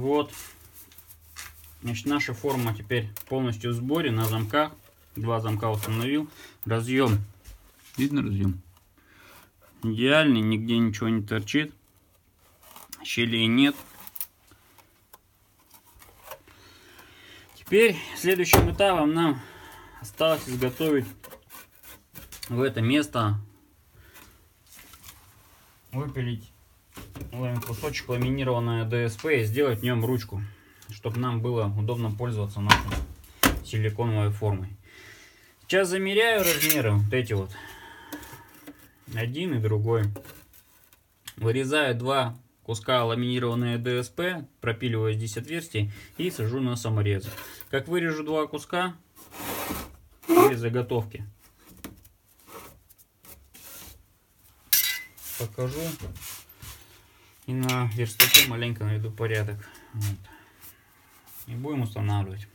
Вот. Значит, наша форма теперь полностью в сборе. На замках. Два замка установил. Разъем. Видно разъем? Идеальный. Нигде ничего не торчит. Щелей нет. Теперь следующим этапом нам осталось изготовить в это место, выпилить кусочек ламинированного ДСП и сделать в нем ручку, чтобы нам было удобно пользоваться нашей силиконовой формой. Сейчас замеряю размеры, вот эти вот, один и другой. Вырезаю два куска ламинированные ДСП, пропиливаю здесь отверстие и сажу на саморезы. Как вырежу два куска без заготовки, покажу и на верстаке маленько наведу порядок. Вот. И будем устанавливать.